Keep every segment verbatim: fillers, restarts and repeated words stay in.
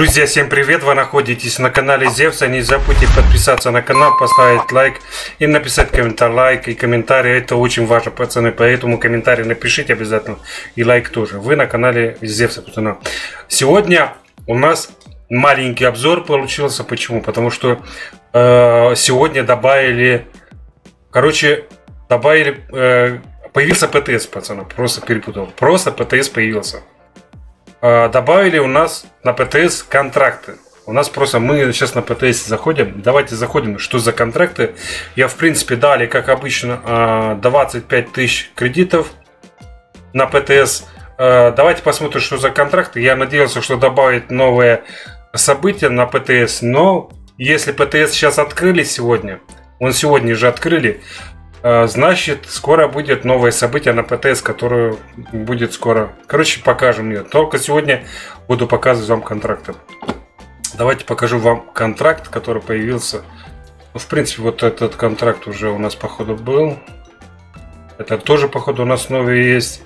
Друзья, всем привет! Вы находитесь на канале Зевса. Не забудьте подписаться на канал, поставить лайк и написать комментарий. Лайк и комментарий — это очень важно, пацаны. Поэтому комментарий напишите обязательно. И лайк тоже. Вы на канале Зевса, пацаны. Сегодня у нас маленький обзор получился. Почему? Потому что э, сегодня добавили... Короче, добавили... Э, появился ПТС, пацаны. Просто перепутал. Просто ПТС появился. Добавили у нас на ПТС контракты. У нас просто мы сейчас на ПТС заходим. Давайте заходим, что за контракты. Я в принципе дали, как обычно, двадцать пять тысяч кредитов на ПТС. Давайте посмотрим, что за контракты. Я надеялся, что добавят новые события на ПТС. Но если ПТС сейчас открыли сегодня, он сегодня же открыли, значит, скоро будет новое событие на ПТС, которое будет скоро. Короче, покажем ее. Только сегодня буду показывать вам контракты. Давайте покажу вам контракт, который появился. В принципе, вот этот контракт уже у нас, походу, был. Это тоже, походу, у нас новый есть.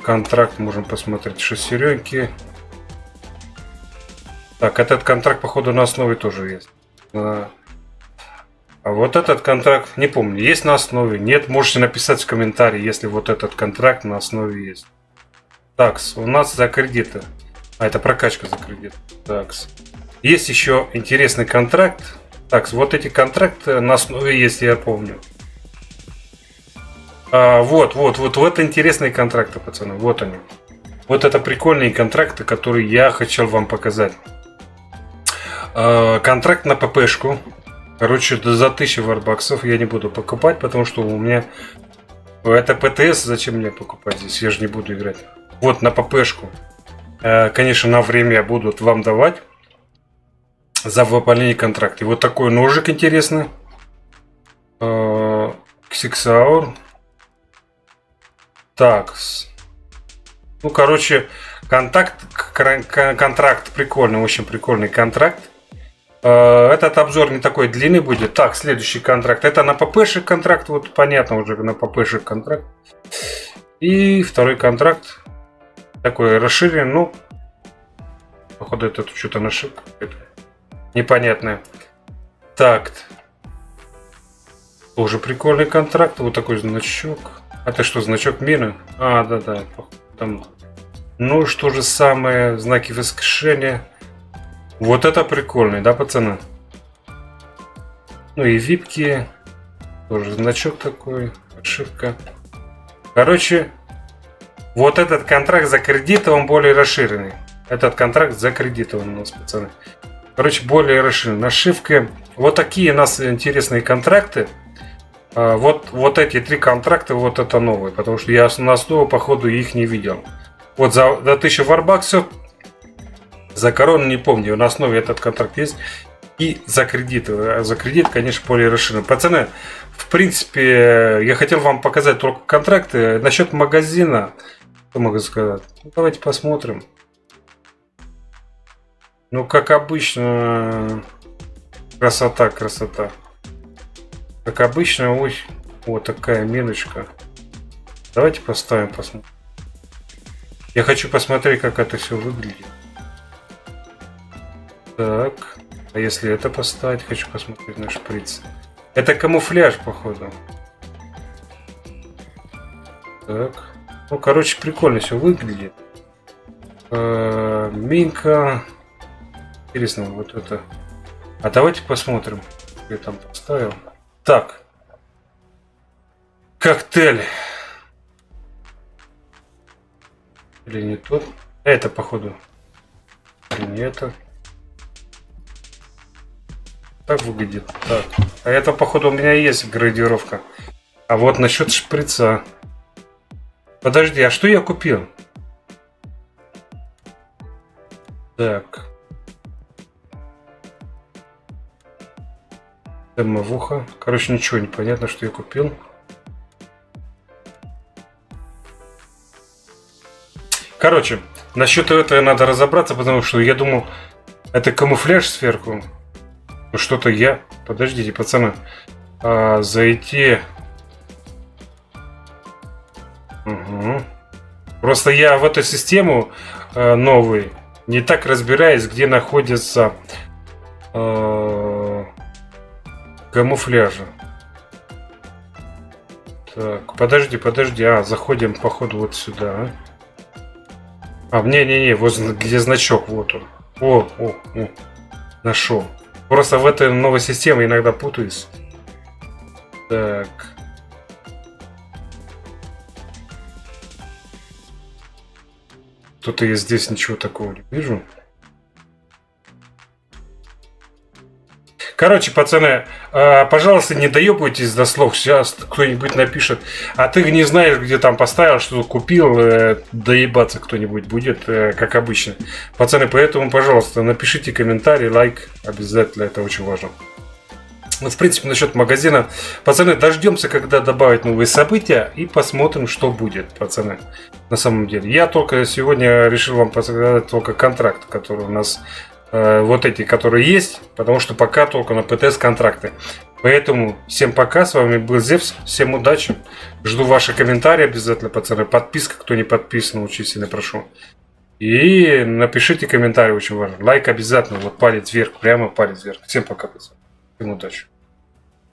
Контракт можем посмотреть. Шестеренки. Так, этот контракт, походу, у нас новый тоже есть. А вот этот контракт, не помню, есть на основе, нет, можете написать в комментарии, если вот этот контракт на основе есть. Такс, у нас за кредиты. А, это прокачка за кредит. Такс. Есть еще интересный контракт. Такс, вот эти контракты на основе есть, я помню. А, вот, вот, вот, вот интересные контракты, пацаны, вот они. Вот это прикольные контракты, которые я хотел вам показать. А, контракт на ППшку. Короче, за тысячу варбаксов я не буду покупать, потому что у меня... Это ПТС, зачем мне покупать здесь? Я же не буду играть. Вот, на ППшку. Конечно, на время будут вам давать за выполнение контракта. И вот такой ножик интересный. Ксиксаур. Так. Ну, короче, контакт, контракт прикольный, очень прикольный контракт. Этот обзор не такой длинный будет. Так, следующий контракт. Это на ППшек контракт. Вот понятно уже, на ППшек контракт. И второй контракт. Такой расширен. Ну, походу, это что-то нашибка. Непонятное. Так. Тоже прикольный контракт. Вот такой значок. А это что, значок мира? А, да-да. Там... Ну, что же самое. Знаки воскрешения. Вот это прикольный, да, пацаны? Ну и випки. Тоже значок такой. Ошибка. Короче, вот этот контракт за кредит, он более расширенный. Этот контракт за кредит он у нас, пацаны. Короче, более расширенный. Нашивка. Вот такие у нас интересные контракты. Вот, вот эти три контракта, вот это новые. Потому что я на основу, походу, их не видел. Вот за, за тысячу варбаксов. За корону не помню, на основе этот контракт есть. И за кредит. За кредит, конечно, более расширен. Пацаны, в принципе, я хотел вам показать только контракты. Насчет магазина, что могу сказать? Ну, давайте посмотрим. Ну, как обычно, красота, красота. Как обычно, ой, вот такая мелочка. Давайте поставим, посмотрим. Я хочу посмотреть, как это все выглядит. Так, а если это поставить, хочу посмотреть на шприц. Это камуфляж, походу. Так, ну, короче, прикольно все выглядит. Э-э, Минка. Интересно, вот это. А давайте посмотрим. Я там поставил. Так. Коктейль. Или не тот. Это, походу. Или не это. Так выглядит. Так. А это, походу, у меня есть градировка. А вот насчет шприца. Подожди, а что я купил? Так. Дымовуха. Короче, ничего не понятно, что я купил. Короче, насчет этого надо разобраться, потому что я думал, это камуфляж сверху. Что-то я... Подождите, пацаны. А, зайти... Угу. Просто я в эту систему а, новый не так разбираясь, где находятся э, камуфляжи. Так, подожди, подожди. А, заходим, походу, вот сюда. А, не-не-не, возле, где значок, вот он. О, о, о, нашел. Просто в этой новой системе иногда путаюсь. Так. Тут я здесь ничего такого не вижу. Короче, пацаны, пожалуйста, не доебывайтесь до слов. Сейчас кто-нибудь напишет: а ты не знаешь, где там поставил, что купил. Доебаться кто-нибудь будет, как обычно. Пацаны, поэтому, пожалуйста, напишите комментарий, лайк. Обязательно, это очень важно. Вот, в принципе, насчет магазина. Пацаны, дождемся, когда добавят новые события. И посмотрим, что будет, пацаны. На самом деле. Я только сегодня решил вам показать только контракт, который у нас... Вот эти, которые есть, потому что пока только на ПТС контракты. Поэтому всем пока, с вами был Зевс, всем удачи. Жду ваши комментарии обязательно, пацаны. Подписка, кто не подписан, очень сильно прошу. И напишите комментарий, очень важно. Лайк обязательно, вот палец вверх, прямо палец вверх. Всем пока, пацаны. Всем удачи.